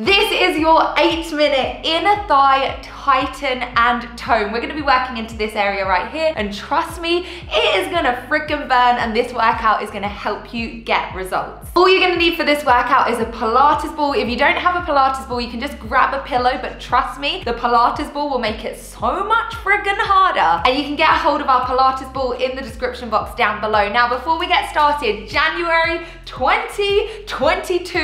This is your 8-minute inner thigh tighten and tone. We're gonna be working into this area right here, and trust me, it is gonna freaking burn, and this workout is gonna help you get results. All you're gonna need for this workout is a Pilates ball. If you don't have a Pilates ball, you can just grab a pillow, but trust me, the Pilates ball will make it so much freaking harder. And you can get a hold of our Pilates ball in the description box down below. Now, before we get started, January 2022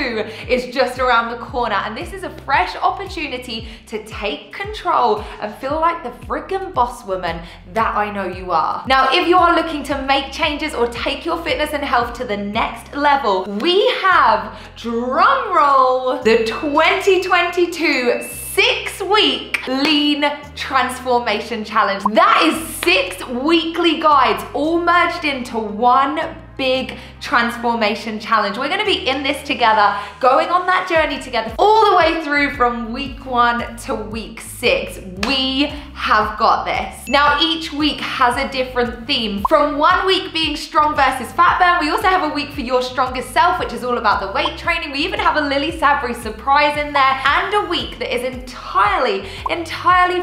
is just around the corner. And this is a fresh opportunity to take control and feel like the freaking boss woman that I know you are. Now, if you are looking to make changes or take your fitness and health to the next level, we have, drum roll, the 2022 six-week lean transformation challenge. That is 6 weekly guides all merged into one big transformation challenge. We're gonna be in this together, going on that journey together, all the way through from week 1 to week 6. We have got this. Now, each week has a different theme. From one week being strong versus fat burn, we also have a week for your strongest self, which is all about the weight training. We even have a Lily Sabri surprise in there, and a week that is entirely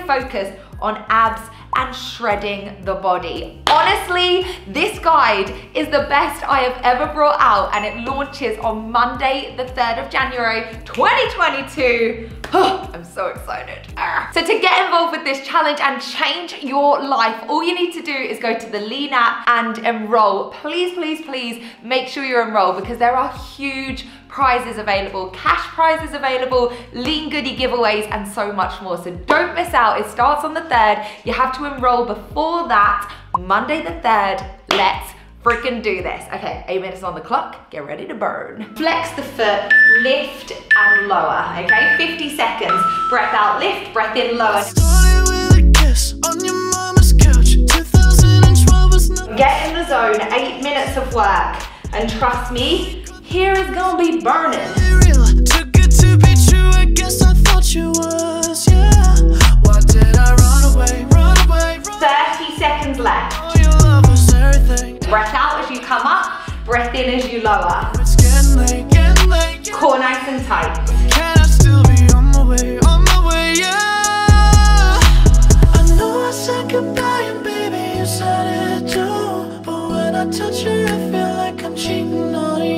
focused on abs and shredding the body. Honestly, this guide is the best I have ever brought out, and it launches on Monday, the 3rd of January, 2022. Oh, I'm so excited. So to get involved with this challenge and change your life, all you need to do is go to the Lean app and enroll. Please, please, please make sure you're enrolled, because there are huge prizes available, cash prizes available, lean goodie giveaways, and so much more. So don't miss out. It starts on the 3rd. You have to enroll before that, Monday the 3rd. Let's freaking do this. Okay, 8 minutes on the clock. Get ready to burn. Flex the foot, lift and lower, okay? 50 seconds. Breath out, lift, breath in, lower. Get in the zone, 8 minutes of work. And trust me, here is gonna be burning. Too good to be true, I guess I thought you was, yeah. Why did I run away, run away, run away? 30 seconds left. Oh, your love was everything. Breath out as you come up, breath in as you lower. It's getting late, getting late, getting core nice and tight. Can I still be on my way, yeah? I know I said goodbye and baby you said it too, but when I touch you I feel like I'm cheating on you.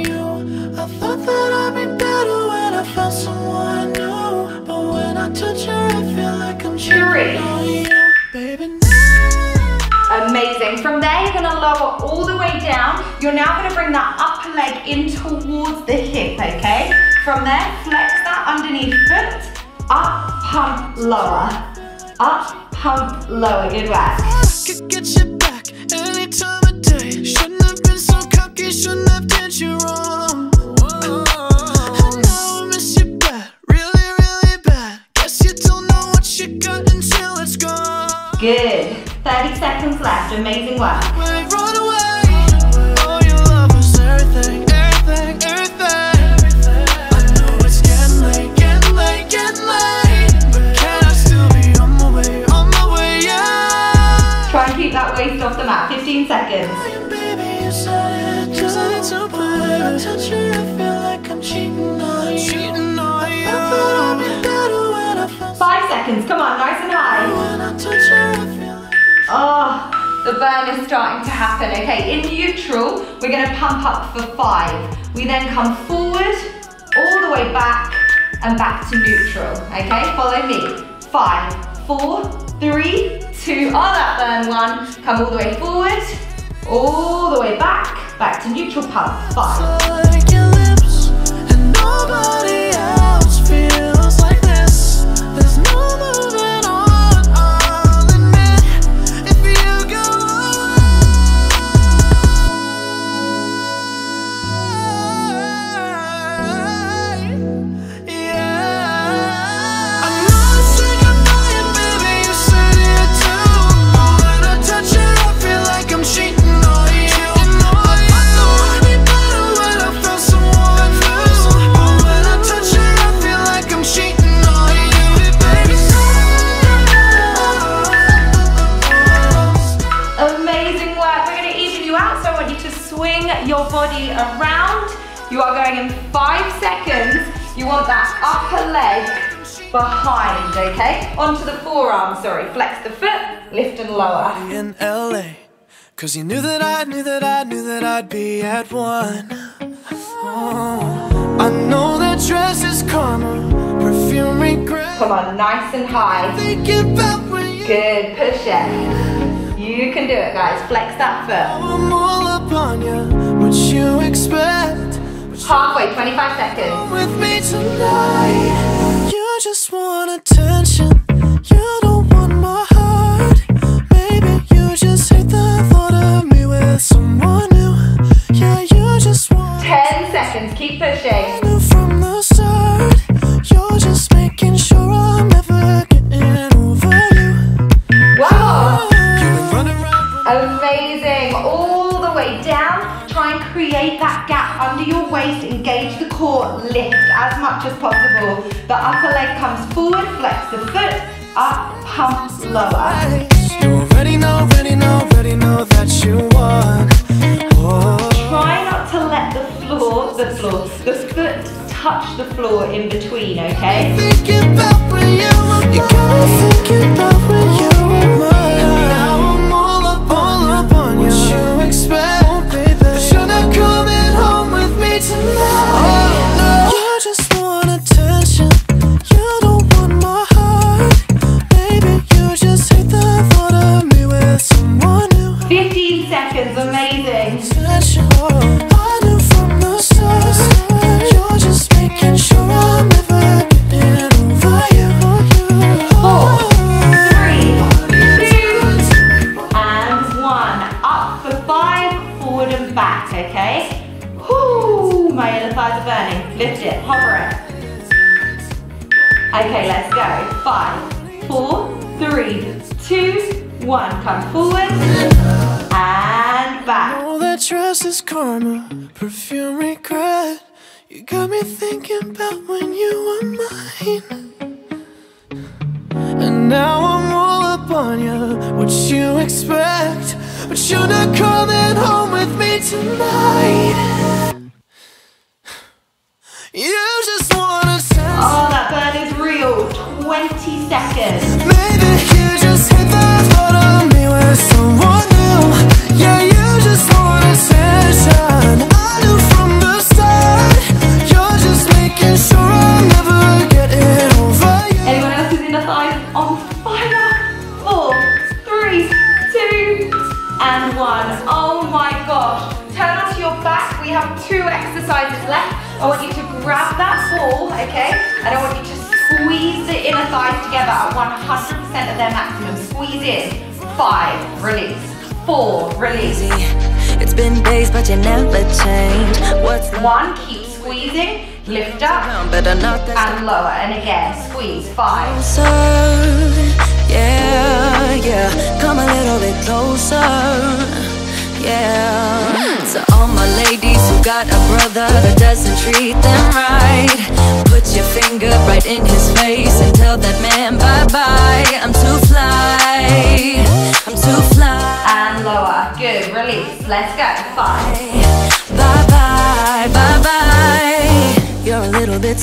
I thought that I'd be better when I found someone new, but when I touch her, I feel like I'm cheating on you, baby. Amazing. From there, you're gonna lower all the way down. You're now gonna bring that upper leg in towards the hip, okay? From there, flex that underneath foot. Up, pump, lower. Up, pump, lower. Good work. Could get you back any time of day. Shouldn't have been so cocky. Shouldn't have did you wrong. Good. 30 seconds left. Amazing work. Run away. Oh, your love was everything, everything, everything. I know it's getting late, getting late, getting late. But can I still be on my way, yeah? Try and keep that waist off the mat. 15 seconds. Baby, you said it too, but when I touch you, I feel like I'm cheating on you. Cheating on you. I thought I'd be better when I found. 5 seconds. Come on, nice and high. Oh, the burn is starting to happen. Okay, in neutral, we're gonna pump up for 5. We then come forward, all the way back, and back to neutral. Okay, follow me. 5, 4, 3, 2. On that burn one, come all the way forward, all the way back, back to neutral pump. 5. upper leg behind, okay? Onto the forearm, sorry. Flex the foot, lift and lower. In LA, cause you knew that I'd be at one. Oh, I know that dress is karma, perfume regret. Come on, nice and high. Good, push it. You can do it, guys. Flex that foot. I'm all upon you, what you expect. Halfway, 25 seconds. With me tonight. You just want attention. You don't want my heart. Maybe you just hate the thought of me with someone new. Yeah, you just want 10 seconds, keep pushing. From the start, you're just making sure I'm never getting over you. Wow! Amazing! All the way down. Try and create that gap under your waist, engage the core, lift as much as possible. The upper leg comes forward, flex the foot, up, pump, lower. You already know that you want. Oh. Try not to let the foot touch the floor in between, okay? Thinking about when you were mine. You gotta think about when you were mine. And now I'm all up on you. What you expect?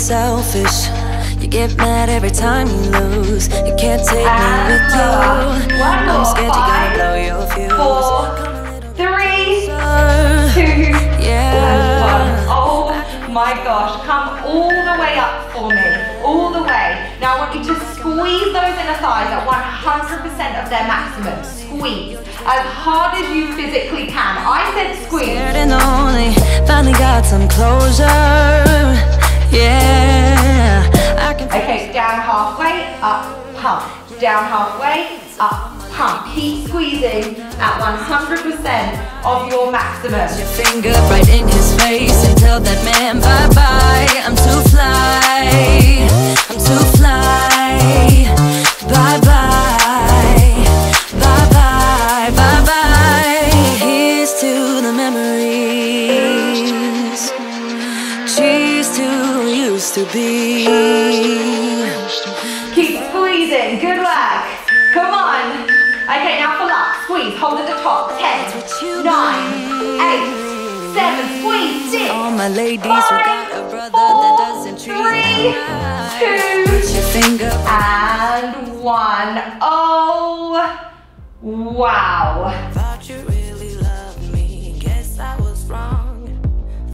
Selfish, you get mad every time you lose. You can't take me with you. I'm scared you're gonna blow your fuse. 4, 3, 2, 1. Oh my gosh, come all the way up for me. All the way. Now I want you to squeeze those inner thighs at 100% of their maximum. Squeeze as hard as you physically can. I said squeeze. Scared and lonely, finally got some closure. Yeah, I can. Okay, down halfway, up, pump. Down halfway, up, pump. Keep squeezing at 100% of your maximum. Put your finger right in his face and tell that man bye-bye. I'm too fly, I'm too fly. Bye-bye, bye-bye, bye-bye. Here's to the memories. Cheers to used to be. Keep squeezing, good work. Come on. Okay, now pull up, squeeze, hold at the top. 10, 9, 8, 7, squeeze, 6, all my ladies 5, got a brother 4, that doesn't treat 3, 2, and 1. Oh, wow.